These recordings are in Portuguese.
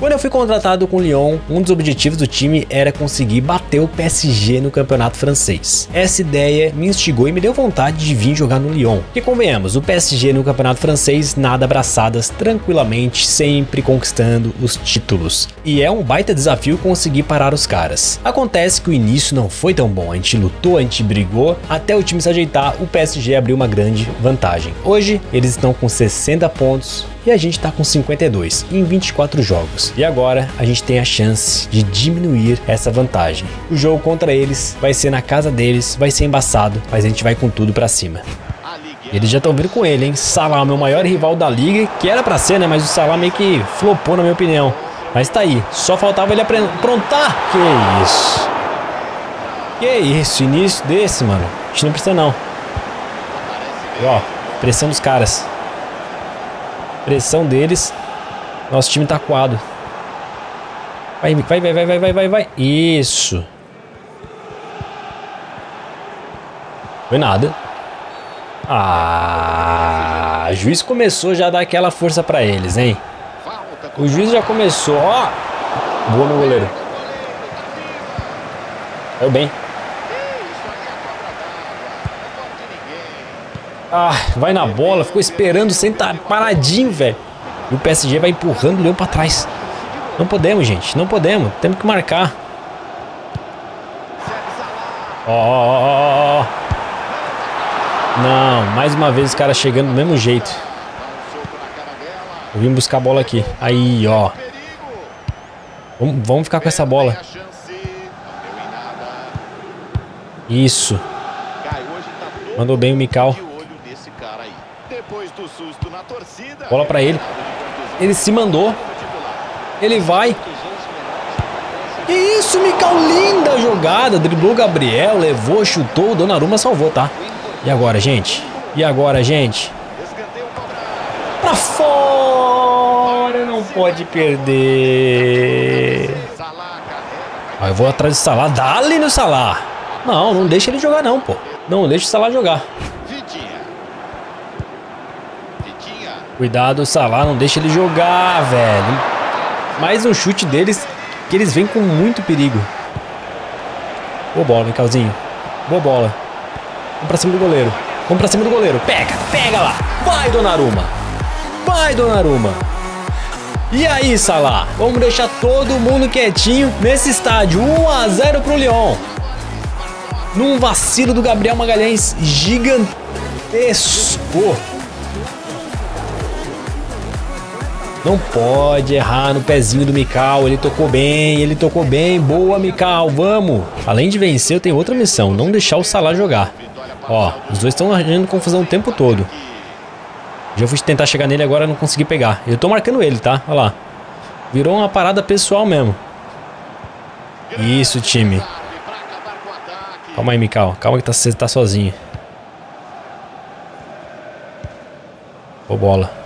Quando eu fui contratado com o Lyon, um dos objetivos do time era conseguir bater o PSG no Campeonato Francês. Essa ideia me instigou e me deu vontade de vir jogar no Lyon. Porque convenhamos, o PSG no Campeonato Francês nada abraçadas tranquilamente, sempre conquistando os títulos. E é um baita desafio conseguir parar os caras. Acontece que o início não foi tão bom, a gente lutou, a gente brigou, até o time se ajeitar, o PSG abriu uma grande vantagem. Hoje, eles estão com 60 pontos e a gente tá com 52 em 24 jogos. E agora a gente tem a chance de diminuir essa vantagem. O jogo contra eles vai ser na casa deles, vai ser embaçado, mas a gente vai com tudo pra cima. Eles já estão vindo com ele, hein? Salah, meu maior rival da liga, que era pra ser, né? Mas o Salah meio que flopou, na minha opinião. Mas tá aí, só faltava ele aprontar. Que isso? Que isso? Início desse, mano. A gente não precisa, não. E, ó, pressão dos caras. Pressão deles. Nosso time tá coado. Vai, vai, vai, vai, vai, vai, vai. Isso. Foi nada. Ah, o juiz começou já a dar aquela força pra eles, hein? O juiz já começou, ó. Boa no goleiro. Saiu bem. Ah, vai na bola. Ficou esperando sentado, paradinho, velho. E o PSG vai empurrando o Leão pra trás. Não podemos, gente. Não podemos. Temos que marcar. Ó, ó, ó, ó. Não. Mais uma vez os caras chegando do mesmo jeito. Eu vim buscar a bola aqui. Aí, ó. Vamos ficar com essa bola. Isso. Mandou bem o Mical. Bola pra ele. Ele se mandou. Ele vai. Que isso, Mical, linda jogada. Driblou o Gabriel, levou, chutou. O Donnarumma salvou, tá? E agora, gente? E agora, gente? Pra fora! Não pode perder. Ah, eu vou atrás do Salah. Dá-lhe no Salah. Não, não deixa ele jogar, não, pô. Não deixa o Salah jogar. Cuidado, o Salah. Não deixa ele jogar, velho. Mais um chute deles, que eles vêm com muito perigo. Boa bola, Micalzinho. Boa bola. Vamos pra cima do goleiro. Vamos pra cima do goleiro. Pega, pega lá. Vai, Donnarumma. Vai, Donnarumma. E aí, Salah? Vamos deixar todo mundo quietinho nesse estádio. 1 a 0 pro Lyon. Num vacilo do Gabriel Magalhães gigantesco. Não pode errar no pezinho do Mical. Ele tocou bem, boa, Mical, vamos! Além de vencer, eu tenho outra missão, não deixar o Salah jogar. Ó, os dois estão arranjando confusão o tempo todo. Já fui tentar chegar nele agora, não consegui pegar. Eu tô marcando ele, tá? Olha lá. Virou uma parada pessoal mesmo. Isso, time. Calma aí, Mical, calma que você tá sozinho. Boa bola.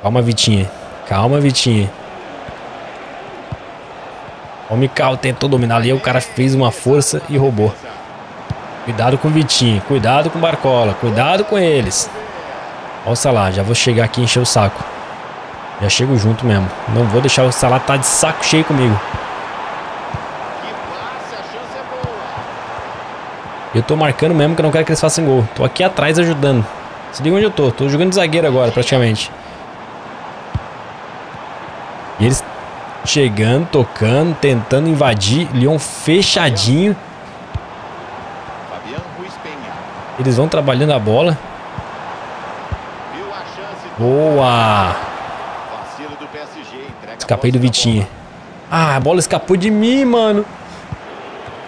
Calma, Vitinha. Calma, Vitinha. O Mical tentou dominar ali. O cara fez uma força e roubou. Cuidado com o Vitinha. Cuidado com o Barcola. Cuidado com eles. Olha o Salah. Já vou chegar aqui e encher o saco. Já chego junto mesmo. Não vou deixar o Salah tá de saco cheio comigo. Eu tô marcando mesmo que eu não quero que eles façam gol. Tô aqui atrás ajudando. Se liga onde eu tô. Tô jogando de zagueiro agora praticamente. E eles chegando, tocando, tentando invadir. Lyon fechadinho. Eles vão trabalhando a bola. Boa! Escapei do Vitinha. Ah, a bola escapou de mim, mano.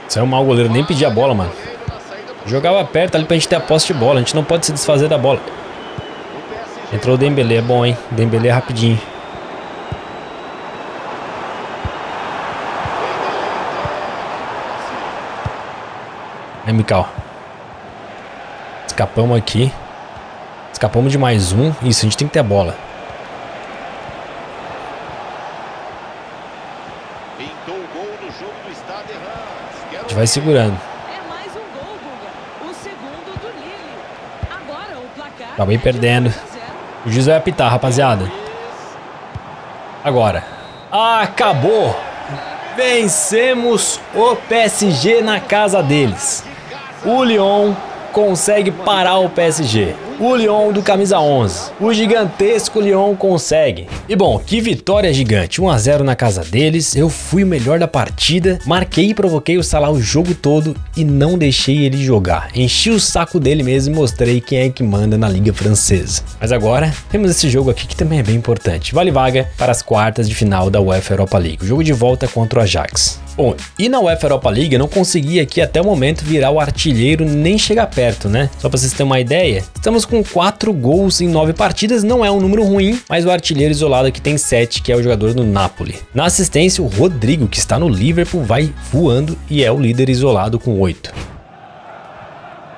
Saiu mal o goleiro, nem pedi a bola, mano. Jogava perto ali pra gente ter a posse de bola. A gente não pode se desfazer da bola. Entrou o Dembélé, é bom, hein? Dembélé rapidinho. É, Mical. Escapamos aqui. Escapamos de mais um. Isso, a gente tem que ter a bola. A gente vai segurando. Acabei perdendo. O juiz vai apitar, rapaziada. Agora. Acabou. Vencemos o PSG na casa deles. O Lyon consegue parar o PSG. O Lyon do camisa 11. O gigantesco Lyon consegue. E bom, que vitória gigante. 1 a 0 na casa deles. Eu fui o melhor da partida. Marquei e provoquei o Salah o jogo todo e não deixei ele jogar. Enchi o saco dele mesmo e mostrei quem é que manda na Liga Francesa. Mas agora temos esse jogo aqui que também é bem importante. Vale vaga para as quartas de final da UEFA Europa League. O jogo de volta contra o Ajax. Bom, e na UEFA Europa League eu não consegui aqui até o momento virar o artilheiro nem chegar perto, né? Só para vocês terem uma ideia, estamos com 4 gols em 9 partidas, não é um número ruim, mas o artilheiro isolado aqui tem 7, que é o jogador do Napoli. Na assistência, o Rodrigo, que está no Liverpool, vai voando e é o líder isolado com 8.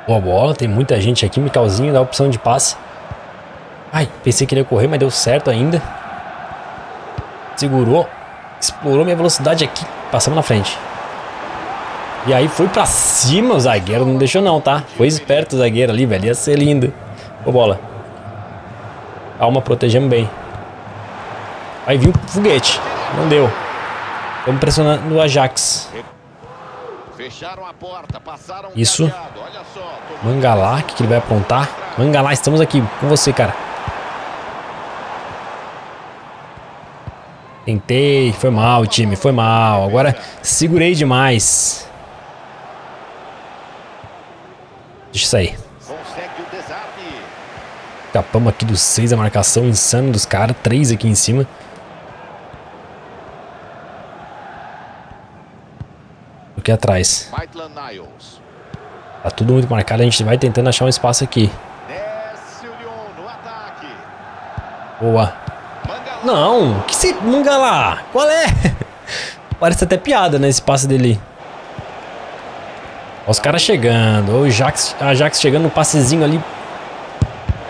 Boa bola, tem muita gente aqui, Micalzinho dá a opção de passe. Ai, pensei que ele ia correr, mas deu certo ainda. Segurou, explorou minha velocidade aqui. Passamos na frente. E aí foi pra cima o zagueiro. Não deixou não, tá? Foi esperto o zagueiro ali, velho. Ia ser lindo. Ô, bola. Calma, protegemos bem. Aí viu o foguete. Não deu. Estamos pressionando o Ajax. Isso. Mangalá, o que ele vai apontar? Mangalá, estamos aqui com você, cara. Tentei, foi mal, time, foi mal. Agora segurei demais. Deixa eu sair. Escapamos aqui dos 6, a marcação insana dos caras. 3 aqui em cima. Aqui atrás. Tá tudo muito marcado, a gente vai tentando achar um espaço aqui. Boa. Não, que se Mangalá? Qual é? Parece até piada, né, esse passe dele. Ó, os caras chegando. Ó, o Ajax chegando no passezinho ali.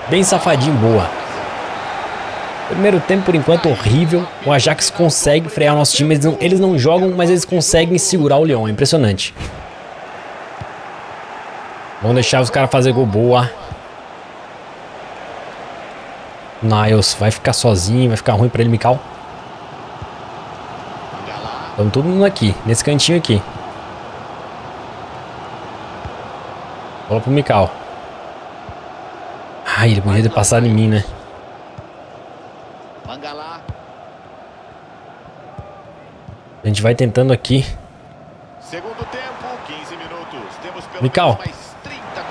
Bem safadinho, boa. Primeiro tempo, por enquanto, horrível. O Ajax consegue frear o nosso time. Eles não jogam, mas eles conseguem segurar o Lyon. É impressionante. Vamos deixar os caras fazer gol, boa. Niles vai ficar sozinho, vai ficar ruim pra ele, Mical. Estamos todo mundo aqui, nesse cantinho aqui. Bola pro Mical. Ai, ele podia ter passado em mim, né? A gente vai tentando aqui. Mical.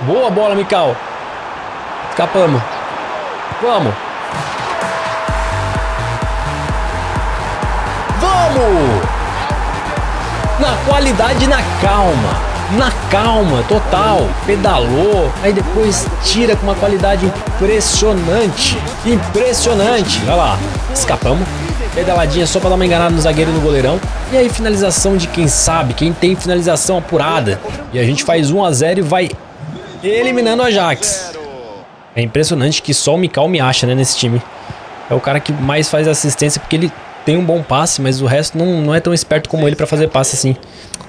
Boa bola, Mical. Escapamos. Vamos. Na qualidade, na calma. Na calma, total. Pedalou, aí depois tira com uma qualidade impressionante. Impressionante. Olha lá, escapamos. Pedaladinha só pra dar uma enganada no zagueiro e no goleirão. E aí finalização de quem sabe, quem tem finalização apurada. E a gente faz 1 a 0 e vai eliminando o Ajax. É impressionante que só o Mical me acha, né, nesse time. É o cara que mais faz assistência porque ele tem um bom passe, mas o resto não é tão esperto como ele pra fazer passe assim.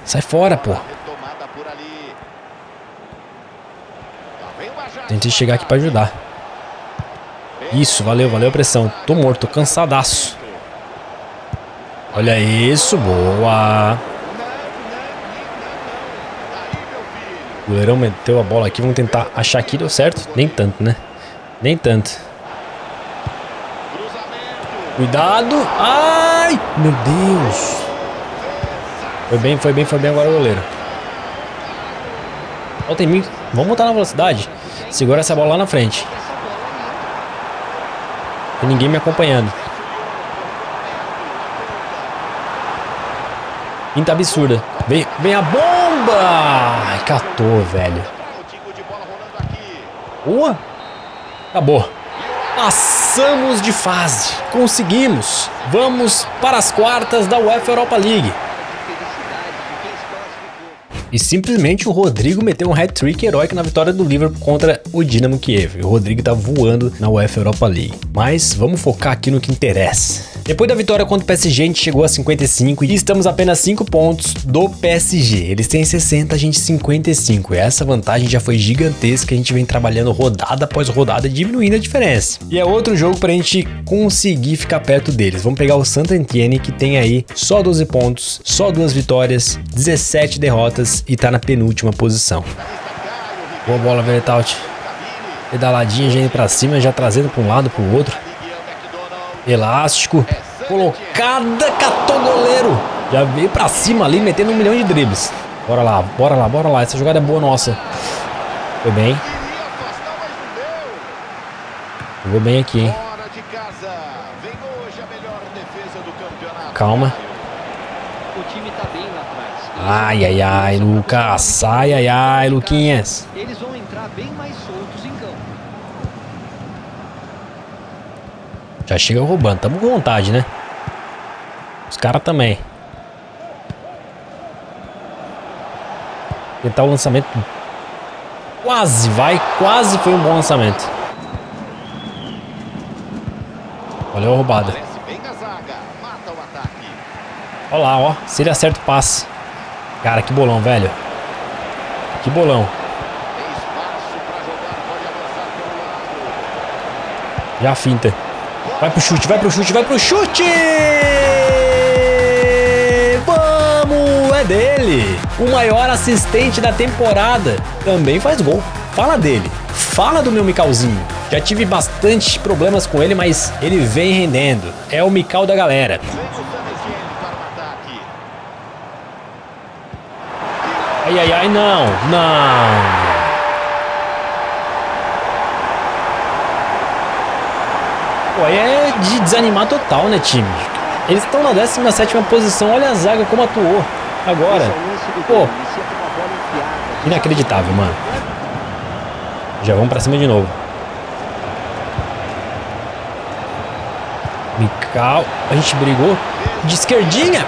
Sai fora, pô. Tentei chegar aqui pra ajudar. Isso, valeu, valeu a pressão. Tô morto, tô cansadaço. Olha isso, boa. O goleirão meteu a bola aqui. Vamos tentar achar aqui, deu certo? Nem tanto, né? Nem tanto. Cuidado. Ai, meu Deus. Foi bem, foi bem, foi bem. Agora o goleiro. Volta em mim. Vamos botar na velocidade. Segura essa bola lá na frente. Tem ninguém me acompanhando. Pinta absurda. Vem a bomba. Ai, catou, velho. Boa. Acabou. Passamos de fase. Conseguimos. Vamos para as quartas da UEFA Europa League. E simplesmente o Rodrigo meteu um hat-trick heróico na vitória do Liverpool contra o Dynamo Kiev. O Rodrigo tá voando na UEFA Europa League. Mas vamos focar aqui no que interessa. Depois da vitória contra o PSG, a gente chegou a 55 e estamos apenas 5 pontos do PSG. Eles têm 60, a gente 55. Essa vantagem já foi gigantesca, a gente vem trabalhando rodada após rodada, diminuindo a diferença. E é outro jogo para a gente conseguir ficar perto deles. Vamos pegar o Saint-Étienne, que tem aí só 12 pontos, só 2 vitórias, 17 derrotas e tá na penúltima posição. Boa bola, Vertaut. Pedaladinha, já indo pra cima, já trazendo pra um lado, pro outro. Elástico. Colocada, catou o goleiro. Já veio pra cima ali, metendo 1 milhão de dribles. Bora lá, bora lá, bora lá. Essa jogada é boa nossa. Foi bem. Jogou bem aqui, hein. Calma. Ai, ai, ai, Lucas. Ai, ai, ai, Luquinhas. Eles vão entrar bem mais soltos em campo. Já chega roubando. Tamo com vontade, né? Os caras também. Tentar o lançamento. Quase vai. Quase foi um bom lançamento. Olha a roubada. Olha lá, ó. Se ele acerta o passe. Cara, que bolão, velho. Que bolão. Já finta. Vai pro chute, vai pro chute, vai pro chute! Vamos! É dele! O maior assistente da temporada. Também faz gol. Fala dele. Fala do meu Micauzinho. Já tive bastante problemas com ele, mas ele vem rendendo. É o Micau da galera. Ai, ai, ai, não, não. Pô, aí é de desanimar total, né, time? Eles estão na 17ª posição, olha a zaga como atuou agora. Pô, inacreditável, mano. Já vamos pra cima de novo. Mikael, a gente brigou. De esquerdinha.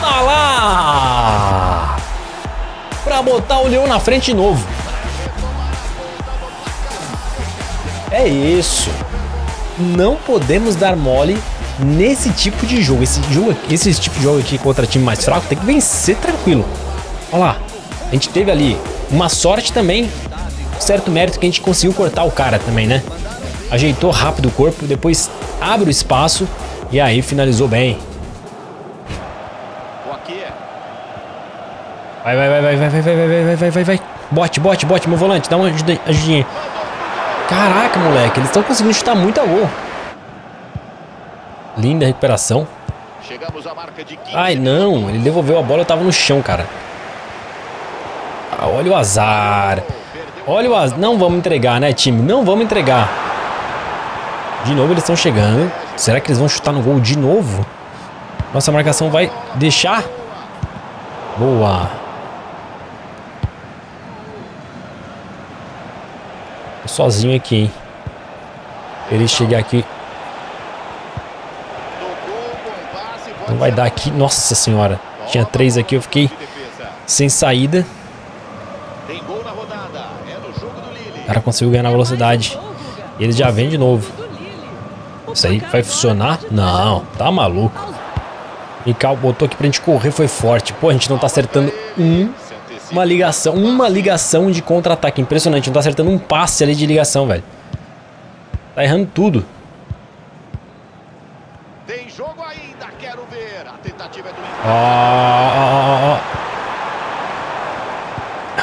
Tá lá. Pra botar o Lyon na frente de novo. É isso. Não podemos dar mole nesse tipo de jogo. Esse tipo de jogo aqui contra time mais fraco tem que vencer tranquilo. Olha lá. A gente teve ali uma sorte também. Certo mérito que a gente conseguiu cortar o cara também, né? Ajeitou rápido o corpo. Depois abre o espaço. E aí finalizou bem. Vai, vai, vai, vai, vai, vai, vai, vai, vai, vai, vai. Bote, bote, bote, meu volante. Dá uma ajudinha. Caraca, moleque. Eles estão conseguindo chutar muito a gol. Linda recuperação. Ai, não. Ele devolveu a bola. Eu tava no chão, cara. Ah, olha o azar. Olha o azar. Não vamos entregar, né, time? Não vamos entregar. De novo eles estão chegando. Será que eles vão chutar no gol de novo? Nossa marcação vai deixar. Boa. Sozinho aqui, hein? Ele chegar aqui. Não vai dar aqui. Nossa senhora. Tinha 3 aqui, eu fiquei sem saída. O cara conseguiu ganhar na velocidade. Ele já vem de novo. Isso aí vai funcionar? Não, tá maluco. Mikael botou aqui pra gente correr, foi forte. Pô, a gente não tá acertando uma ligação de contra-ataque. Impressionante, não tá acertando um passe ali de ligação, velho. Tá errando tudo. Tem jogo ainda, quero ver. A tentativa é do...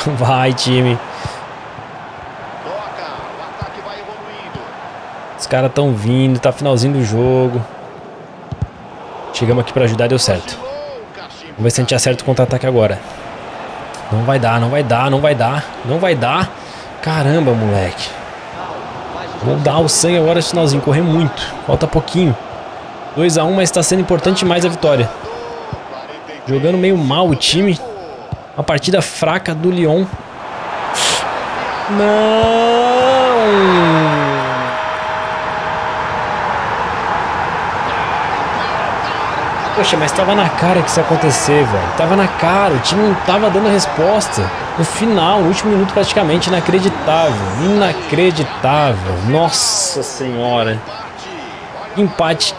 Oh. Vai, time. Toca. O ataque vai evoluindo. Os caras tão vindo, tá finalzinho do jogo. Chegamos aqui pra ajudar, deu certo. Vamos ver se a gente acerta o contra-ataque agora. Não vai dar, não vai dar, não vai dar. Não vai dar. Caramba, moleque. Vamos dar o sangue agora no finalzinho. Correr muito. Falta pouquinho. 2-1, mas tá sendo importante demais a vitória. Jogando meio mal o time. Uma partida fraca do Lyon. Não! Poxa, mas tava na cara que isso ia acontecer, velho. Tava na cara, o time não tava dando resposta. No final, no último minuto praticamente, inacreditável. Inacreditável. Nossa senhora. Empate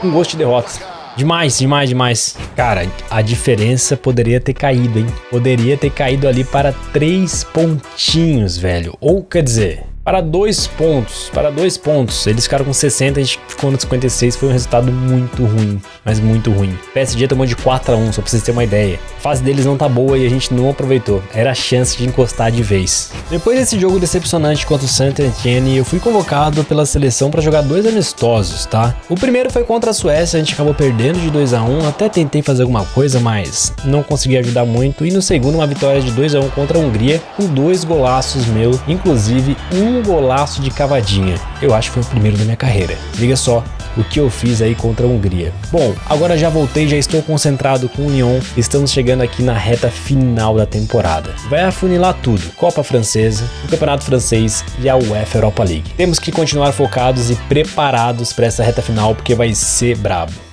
com gosto de derrota. Demais, demais, demais. Cara, a diferença poderia ter caído, hein? Poderia ter caído ali para 3 pontinhos, velho. Ou, quer dizer, para 2 pontos. Para 2 pontos. Eles ficaram com 60, a gente ficou no 56. Foi um resultado muito ruim, mas muito ruim. O PSG tomou de 4-1, só pra vocês terem uma ideia. A fase deles não tá boa e a gente não aproveitou. Era a chance de encostar de vez. Depois desse jogo decepcionante contra o Saint-Étienne, eu fui convocado pela seleção pra jogar 2 amistosos, tá? O primeiro foi contra a Suécia, a gente acabou perdendo de 2-1. Até tentei fazer alguma coisa, mas não consegui ajudar muito. E no segundo, uma vitória de 2-1 contra a Hungria, com 2 golaços meus, inclusive um golaço de cavadinha. Eu acho que foi o primeiro da minha carreira. Liga só o que eu fiz aí contra a Hungria. Bom, agora já voltei, já estou concentrado com o Lyon. Estamos chegando aqui na reta final da temporada. Vai afunilar tudo. Copa Francesa, o Campeonato Francês e a UEFA Europa League. Temos que continuar focados e preparados para essa reta final, porque vai ser brabo.